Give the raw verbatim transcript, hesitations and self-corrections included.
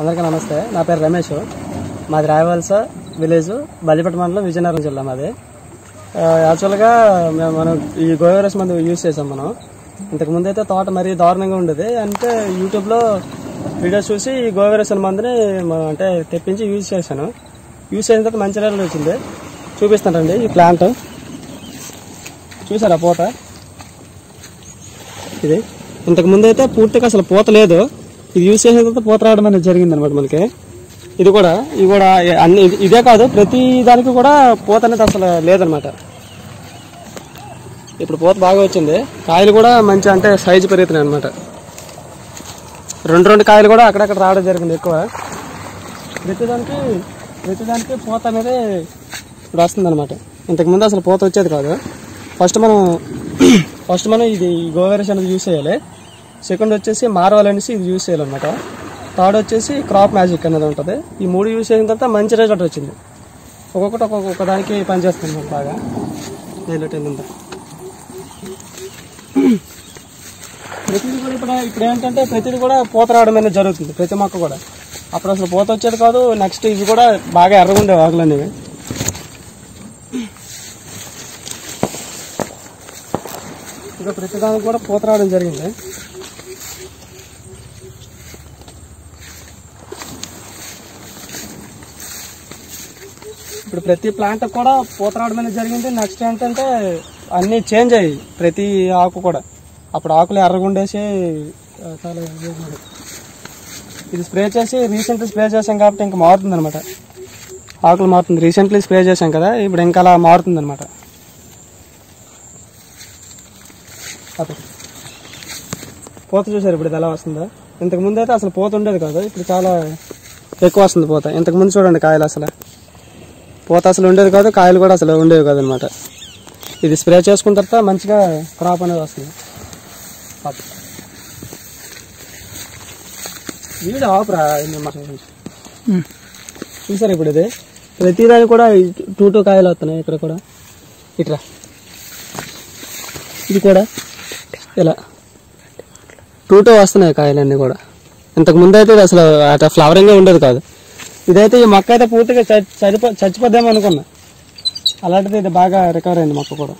అందరికీ నమస్తే, నా పేరు రమేష్. మాది రాయవలస విలేజ్, బల్లిపట్టు మండలం, విజయనగరం జిల్లా మాది. యాక్చువల్గా మేము మనం ఈ గో వైరస్ మందు యూజ్ చేసాం. మనం ఇంతకుముందు అయితే తోట మరీ దారుణంగా ఉండేది. అంటే యూట్యూబ్లో వీడియోస్ చూసి ఈ గో వైరస్ మందుని మనం అంటే తెప్పించి యూజ్ చేశాను. యూజ్ చేసిన తర్వాత మంచి రిజల్ట్ వచ్చింది. చూపిస్తానండి ఈ ప్లాంట్. చూసారా పూత? ఇది ఇంతకుముందు అయితే పూర్తిగా అసలు పూత లేదు. ఇది యూజ్ చేసిన తర్వాత పూత రావడం అనేది జరిగింది అనమాట మనకి. ఇది కూడా ఇది కూడా అన్ని ఇదే కాదు, ప్రతి దానికి కూడా పూత అనేది అసలు లేదనమాట. ఇప్పుడు పూత బాగా వచ్చింది. కాయలు కూడా మంచి అంటే సైజు పెరుగుతున్నాయి అనమాట. రెండు రెండు కాయలు కూడా అక్కడక్కడ రావడం జరిగింది. ఎక్కువ ప్రతిదానికి ప్రతిదానికి పూత అనేది ఇప్పుడు వస్తుంది అనమాట. ఇంతకుముందు అసలు పూత వచ్చేది కాదు. ఫస్ట్ మనం ఫస్ట్ మనం ఇది గో వైరస్ అనేది యూజ్ చేయాలి. సెకండ్ వచ్చేసి మార్వల్ అనేసి ఇది యూజ్ చేయాలన్నమాట. థర్డ్ వచ్చేసి క్రాప్ మ్యాజిక్ అనేది ఉంటుంది. ఈ మూడు యూజ్ చేసిన తర్వాత మంచి రిజల్ట్ వచ్చింది. ఒక్కొక్కటి ఒక్కొక్క దానికి పనిచేస్తుంది బాగా. రిజల్ట్ ప్రతిది కూడా ఇప్పుడు ఇప్పుడు ఏంటంటే ప్రతిది కూడా పూత రావడం అనేది జరుగుతుంది. ప్రతి మొక్క కూడా అప్పుడు అసలు పూత వచ్చేది కాదు. నెక్స్ట్ ఇవి కూడా బాగా ఎర్రగుండే ఆకులు అనేవి. ఇంకా ప్రతి దానికి కూడా పూత రావడం జరిగింది. ఇప్పుడు ప్రతి ప్లాంట్ కూడా పూత రావడం అనేది జరిగింది. నెక్స్ట్ ఏంటంటే అన్నీ చేంజ్ అయ్యాయి. ప్రతి ఆకు కూడా అప్పుడు ఆకులు ఎర్రగుండేసి చాలా. ఇది స్ప్రే చేసి రీసెంట్లీ స్ప్రే చేసాం కాబట్టి ఇంకా మారుతుంది అనమాట. ఆకులు మారుతుంది. రీసెంట్లీ స్ప్రే చేసాం కదా, ఇప్పుడు ఇంకా అలా మారుతుంది అనమాట. పూత చూసారు ఇప్పుడు ఇది ఎలా వస్తుందో. ఇంతకుముందు అయితే అసలు పూత ఉండేది కాదు. ఇప్పుడు చాలా ఎక్కువ వస్తుంది పూత. ఇంతకుముందు చూడండి కాయలు అసలు పూత అసలు ఉండేది కాదు. కాయలు కూడా అసలు ఉండేవి కాదనమాట. ఇది స్ప్రే చేసుకున్న తర్వాత మంచిగా క్రాప్ అనేది వస్తుంది. వీడు ఆపరా చూసారు ఇప్పుడు ఇది ప్రతిదాని కూడా టూ టూ కాయలు వస్తున్నాయి. ఇక్కడ కూడా ఇట్లా ఇది కూడా ఇలా టూ టూ వస్తున్నాయి కాయలన్నీ కూడా. ఇంతకుముందు అయితే అసలు అట్లా ఫ్లవరింగ్గా ఉండేది కాదు. ఇదైతే ఈ మొక్క అయితే పూర్తిగా చచ్చిపో చచ్చిపోద్దామనుకున్నా. అలాంటిది ఇది బాగా రికవర్ అయింది మొక్క కూడా.